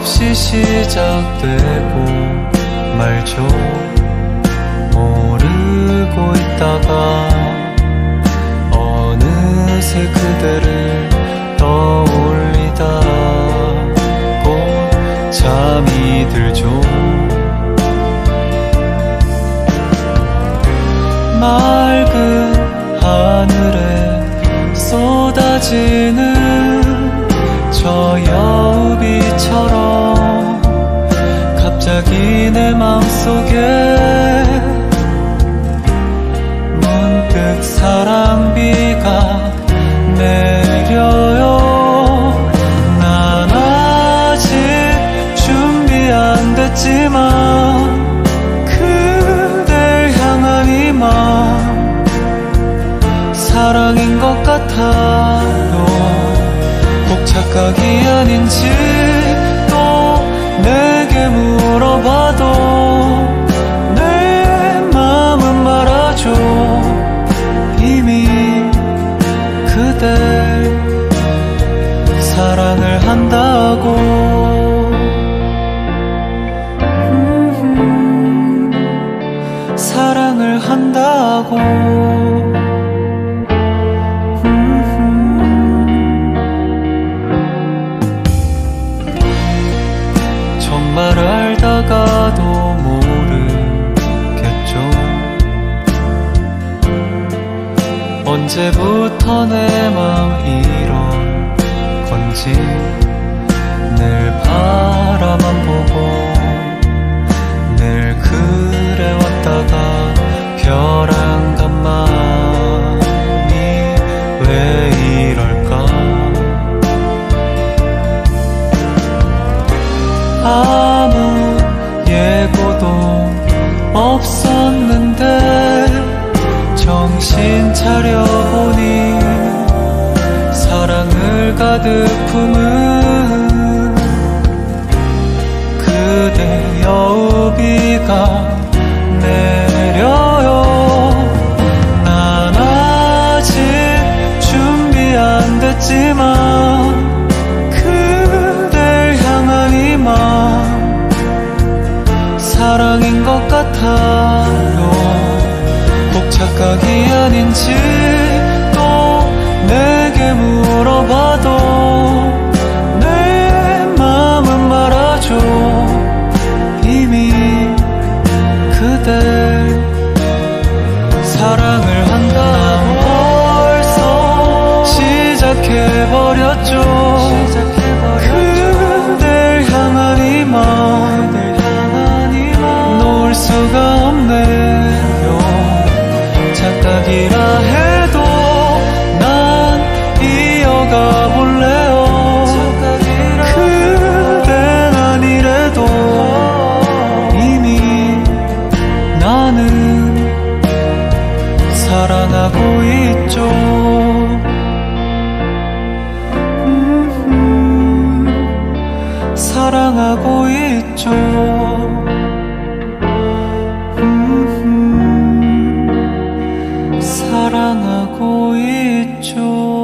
없이 시작되고 말죠. 모르고 있다가 어느새 그대를 떠올리다 곧 잠이 들죠. 맑은 하늘에 쏟아지는 저 여우비처럼 갑자기 내 맘속에 문득 사랑비가 내려요. 난 아직 준비 안 됐지만 그댈 향한 이 맘 사랑인 것 같아요. 착각이 아닌지 또 내게 물어봐도 내 마음은 말하죠. 이미 그댈 사랑을 한다고. 사랑을 한다고. 정말 알다가도 모르겠죠. 언제부터 내 맘 이런 건지 늘 바라만 보고 늘 그래왔다가 벼랑 간 맘이 왜 이럴까. 아무 예고도 없었는데 정신 차려보니 사랑을 가득 품은 그대 여우비가 내려요. 난 아직 준비 안 됐지만 사랑인 것 같아요. 꼭 착각이 아닌지 또 내게 물어봐도 내 마음은 말하죠. 이미 그댈 사랑을 한다고 벌써 시작해버렸죠. 그댈 향한 이 맘 놓을 수가 없네요. 착각이라 해도 난 이어가 볼래요. 그댄 아니래도 이미 나는 사랑하고 있죠. 사랑하고 있죠. 사랑하고 있죠.